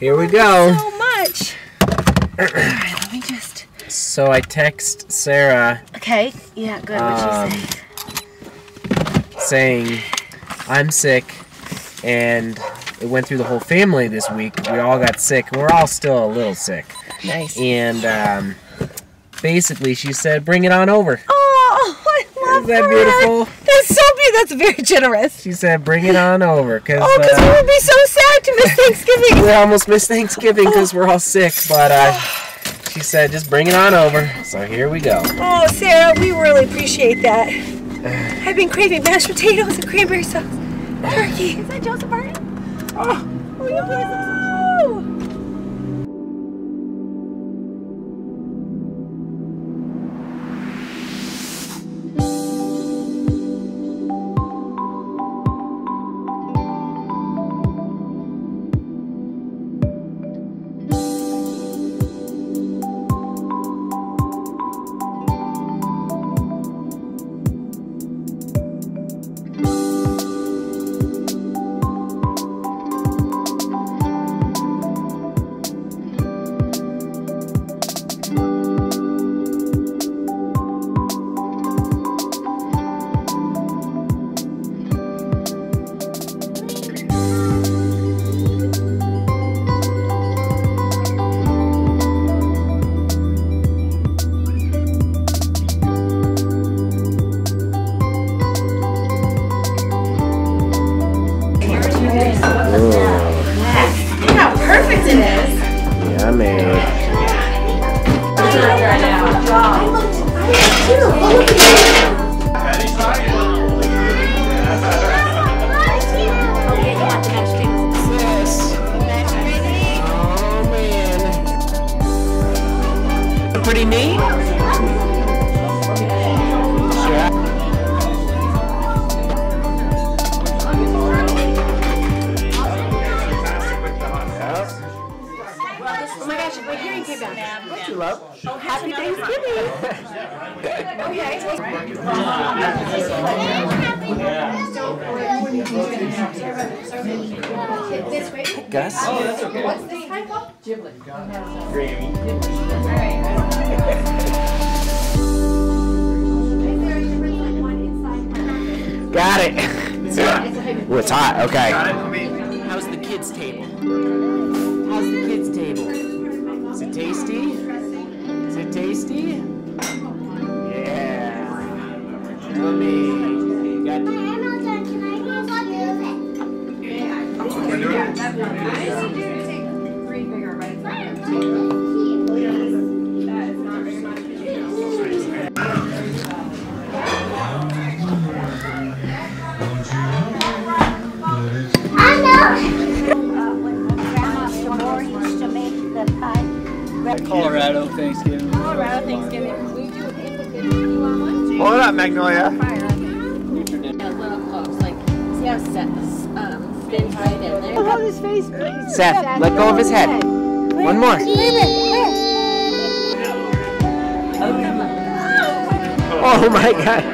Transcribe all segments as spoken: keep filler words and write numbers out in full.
Here we go. Thank you so much. All right, let me just. So I text Sarah. Okay. Yeah. Good. Um, What'd you say? Saying, I'm sick, and it went through the whole family this week. We all got sick. We're all still a little sick. Nice. And um, basically, she said, "Bring it on over." Oh, I love that. Isn't that beautiful? That's so beautiful. That's very generous. She said, "Bring it on over," because oh, because uh, we would be so sad to miss Thanksgiving. We almost missed Thanksgiving because we're all sick. But uh, she said, "Just bring it on over." So here we go. Oh, Sarah, we really appreciate that. I've been craving mashed potatoes and cranberry sauce, turkey. Is that Joseph Martin? Oh, will you please? Pretty neat. Oh my gosh, my hearing came back. What you love? Oh, happy Thanksgiving. Okay. Gus? Oh, that's okay. What's this type of? Giblet. Gravy. All right. Got it. It's hot. Ooh, it's hot. Okay. How's the kids' table? How's the kids' table? Is it tasty? Is it tasty? Yeah. Let me. Got the. Yeah, that's one. I used to do take three bigger bites. That is not very much. I know! When Grandma Shamori used to make the pie. Colorado Thanksgiving. Colorado Thanksgiving. We do it. You want one? Hold up, Magnolia. A little close. Like, see how Seth's um, been tied in there. Hold his face, please. Seth, Seth, let go of his head. head. One more. Wait, wait, wait. Oh my God.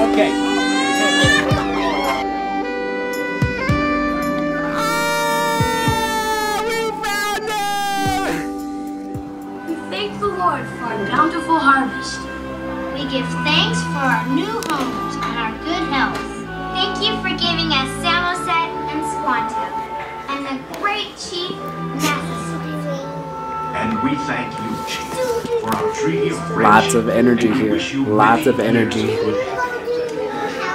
Okay. Oh, we found it! We thank the Lord for our bountiful harvest. We give thanks for our new homes and our good health. Thank you for giving us samoset and squanto, and the great chief Massasoit. And we thank you, Chief, for our tree of friendship. Lots of energy here. Lots of energy.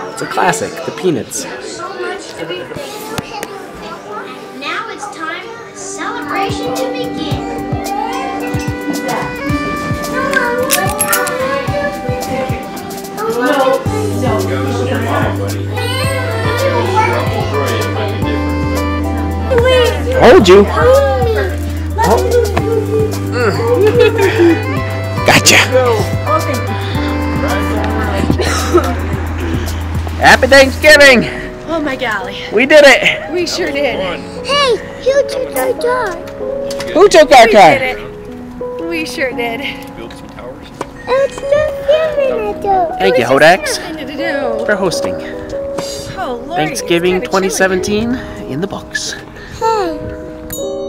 It's a classic, the Peanuts. So much to be thankful for. Now it's time for celebration to begin. Hold you. Oh. Gotcha. Happy Thanksgiving. Oh my golly. We did it. We sure did. Hey, who took our car? Who took our car? We did it. We sure did. Build some towers. It's not giving. Thank you, Hokas, for hosting. Oh, Lord, Thanksgiving twenty seventeen chilly. In the books. Hey.